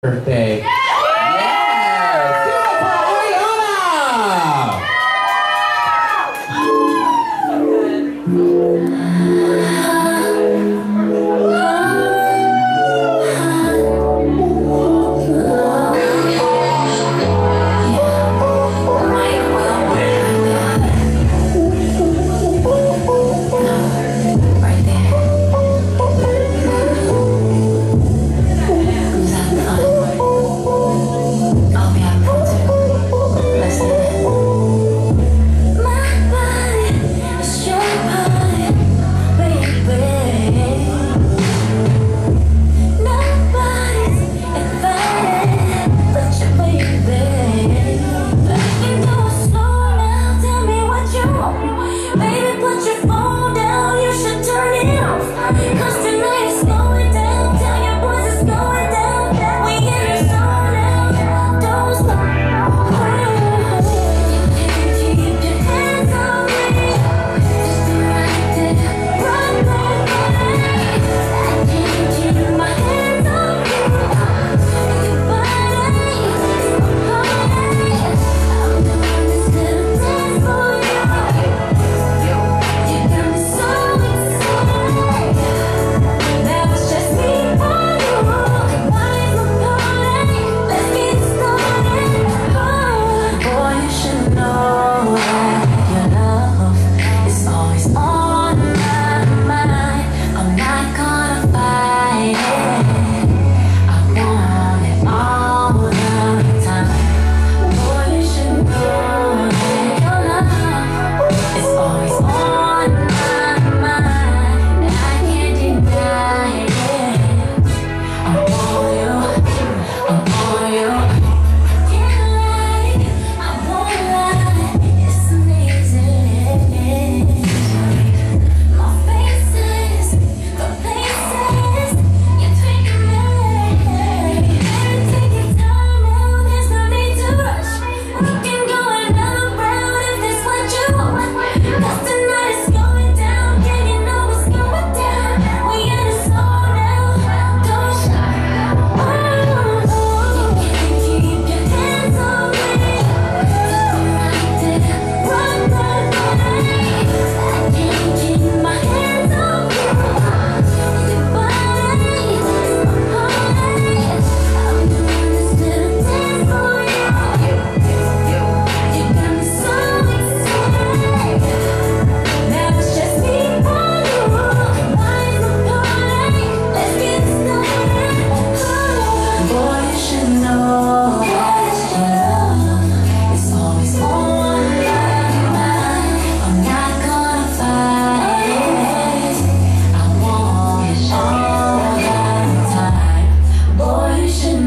Birthday. Yeah!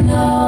No.